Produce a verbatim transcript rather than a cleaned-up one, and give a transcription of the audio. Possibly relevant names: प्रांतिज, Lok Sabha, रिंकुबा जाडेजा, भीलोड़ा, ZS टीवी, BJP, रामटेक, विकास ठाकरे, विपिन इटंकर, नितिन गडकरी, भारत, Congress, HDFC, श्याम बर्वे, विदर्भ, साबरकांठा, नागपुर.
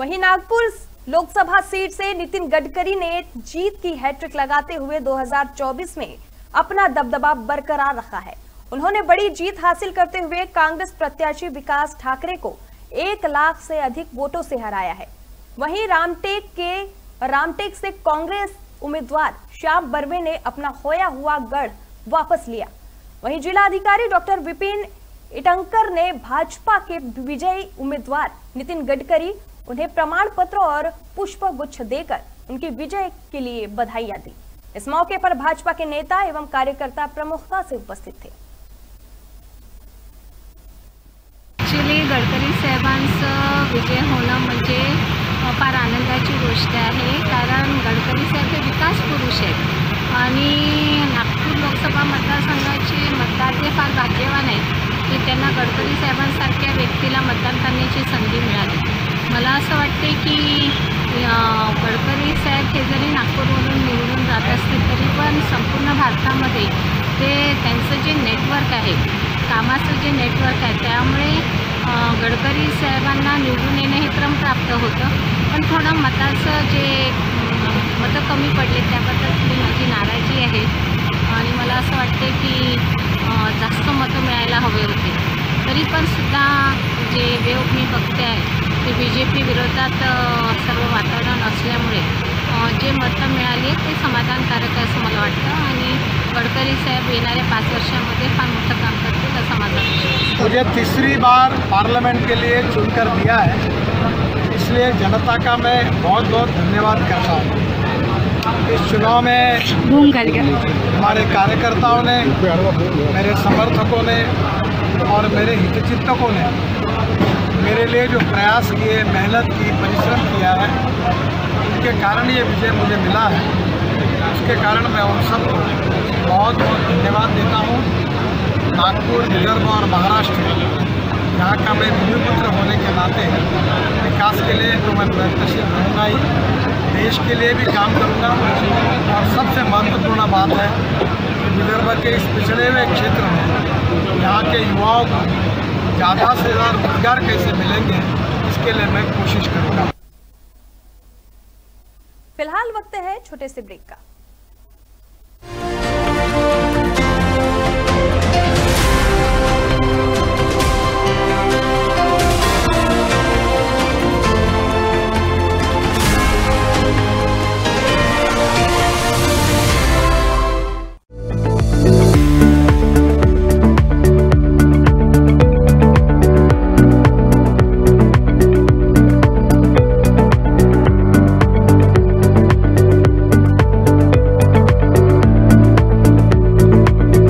वहीं नागपुर लोकसभा सीट से नितिन गडकरी ने जीत की हैट्रिक लगाते हुए दो हज़ार चौबीस में अपना दबदबा बरकरार रखा है। उन्होंने बड़ी जीत हासिल करते हुए कांग्रेस प्रत्याशी विकास ठाकरे को एक लाख से अधिक वोटों से हराया है। वहीं रामटेक के रामटेक से कांग्रेस उम्मीदवार श्याम बर्वे ने अपना खोया हुआ गढ़ वापस लिया। वहीं जिलाधिकारी डॉक्टर विपिन इटंकर ने भाजपा के विजयी उम्मीदवार नितिन गडकरी उन्हें प्रमाण पत्र और पुष्प गुच्छ देकर उनकी विजय के लिए बधाइयां दी। इस मौके पर भाजपा के नेता एवं कार्यकर्ता प्रमुखता से उपस्थित थे। एक्चुअली गडकरी साहेबांचं विजय होणं म्हणजे फार आनंदाची गोष्ट आहे, कारण गडकरी साहेब हे विकास पुरुष आहेत आणि नागपूर लोकसभा मतदारसंघाचे मतदार हे फार भाग्यवान आहेत की त्यांना गडकरी साहेबांसारख्या व्यक्तीला मतदान करण्याची संधी मिळाली। मला असं वाटते की गडकरी साहेब हे जरी नागपूरमधून निवडून जात असतील तरी पण संपूर्ण भारतामध्ये ते त्यांचं जे नेटवर्क आहे, कामाचं जे नेटवर्क आहे, त्यामुळे गडकरी साहेबांना निवडून येणे हे क्रम प्राप्त होतं। पण थोडं मताचं जे मतं कमी पडले त्याबद्दल मी माझी नाराजी आहे आणि मला असं वाटते की जास्त मतं मिळायला हवे होते। तरी पण सुद्धा जे वेव मी बघते आहे की बी जे पी विरोधात सर्व वातावरण असल्यामुळे जे मतं मिळाली ते समाधानकारक असं मला वाटतं आणि गडकरी साहेब येणाऱ्या पाच वर्षांमध्ये फार मोठं काम करतील असं माझा विश्वास। मुझे तीसरी बार पार्लियामेंट के लिए चुनकर दिया है, इसलिए जनता का मैं बहुत बहुत धन्यवाद करता हूँ। इस चुनाव में हमारे कार्यकर्ताओं ने, मेरे समर्थकों ने और मेरे हितचिंतकों ने मेरे लिए जो प्रयास किए, मेहनत की, परिश्रम किया है, उनके कारण ये विजय मुझे मिला है। उसके कारण मैं उन सबको बहुत बहुत धन्यवाद देता हूँ। नागपुर, विदर्भ और महाराष्ट्र यहाँ का मैं भूमिपुत्र होने के नाते विकास के लिए तो मैं प्रयत्नशील रहूँगा ही, देश के लिए भी काम करूँगा। और सबसे महत्वपूर्ण बात है कि विदर्भ के इस पिछड़े हुए क्षेत्र में यहाँ के युवाओं को ज़्यादा से ज़्यादा रोजगार कैसे मिलेंगे, इसके लिए मैं कोशिश करूँगा। फिलहाल वक्त है छोटे से ब्रेक का।